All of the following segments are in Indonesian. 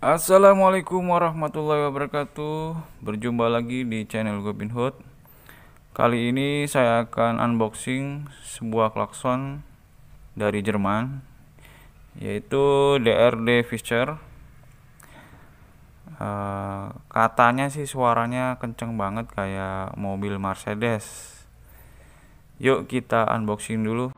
Assalamualaikum warahmatullahi wabarakatuh. Berjumpa lagi di channel Gobindhood. Kali ini saya akan unboxing sebuah klakson dari Jerman, yaitu Dr D Fischer. Katanya sih suaranya kenceng banget kayak mobil Mercedes. Yuk kita unboxing dulu.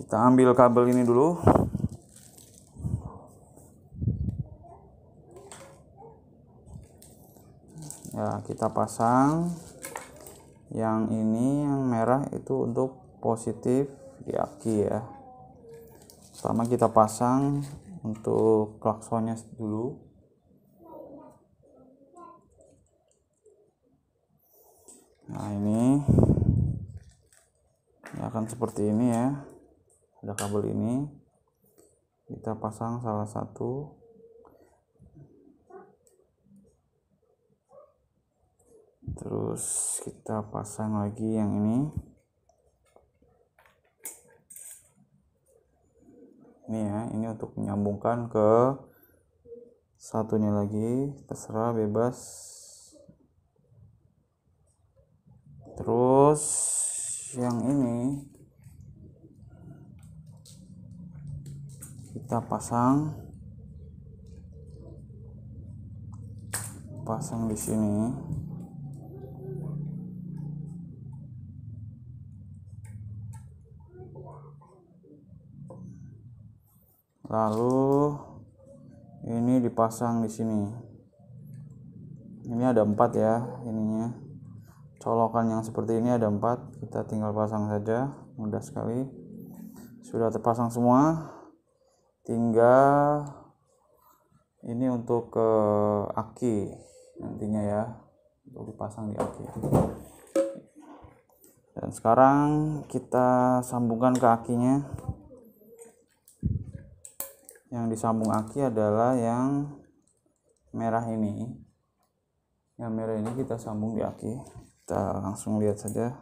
Kita ambil kabel ini dulu. Ya, kita pasang yang ini, yang merah itu untuk positif di aki ya. Pertama kita pasang untuk klaksonnya dulu. Nah, ini ya, akan seperti ini ya. Ada kabel ini, kita pasang salah satu. Terus kita pasang lagi yang ini. Ini ya, ini untuk menyambungkan ke satunya lagi, terserah bebas. Terus yang ini kita pasang di sini. Lalu ini dipasang di sini. Ini ada 4 ya, ininya. Colokan yang seperti ini ada 4, kita tinggal pasang saja, mudah sekali. Sudah terpasang semua. Tinggal Ini untuk ke aki nantinya ya, untuk dipasang di aki. Dan sekarang kita sambungkan ke akinya. Yang disambung aki adalah yang merah ini. Yang merah ini kita sambung di aki. Kita langsung lihat saja.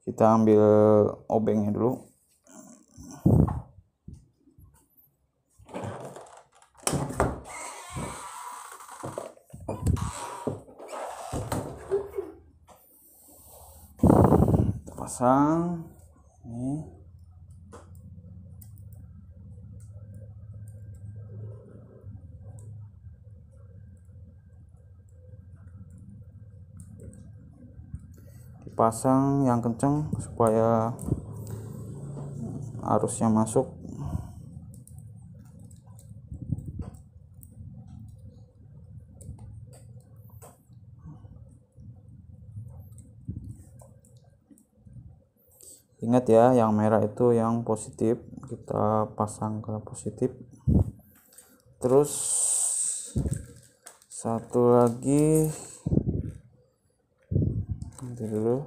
Kita ambil obengnya dulu. Kita pasang. Ini dipasang yang kenceng supaya arusnya masuk. Ingat ya, yang merah itu yang positif, kita pasang ke positif. Terus satu lagi, nanti dulu.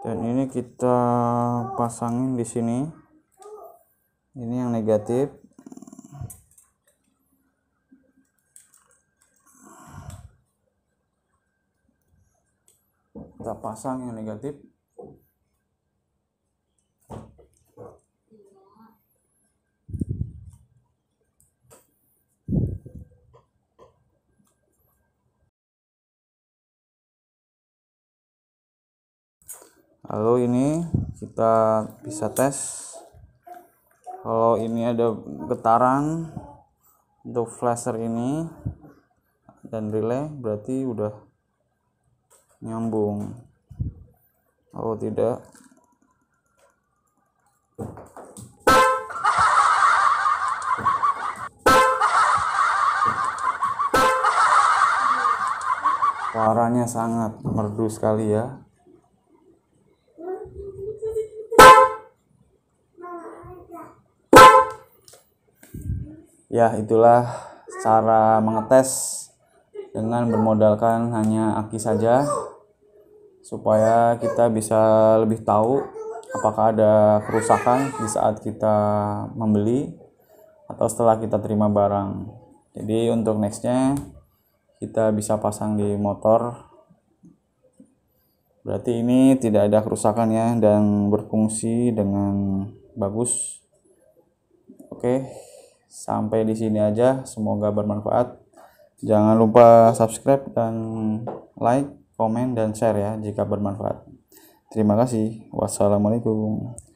Dan ini kita pasangin di sini. Ini yang negatif. Kita pasang yang negatif. Lalu ini kita bisa tes. Kalau ini ada getaran untuk flasher ini dan relay, berarti udah nyambung. Kalau tidak, suaranya sangat merdu sekali ya. Ya, itulah cara mengetes dengan bermodalkan hanya aki saja, supaya kita bisa lebih tahu apakah ada kerusakan di saat kita membeli atau setelah kita terima barang. Jadi untuk nextnya kita bisa pasang di motor. Berarti ini tidak ada kerusakan ya, dan berfungsi dengan bagus. Oke. Sampai di sini aja, semoga bermanfaat. Jangan lupa subscribe dan like, komen, dan share ya jika bermanfaat. Terima kasih. Wassalamualaikum.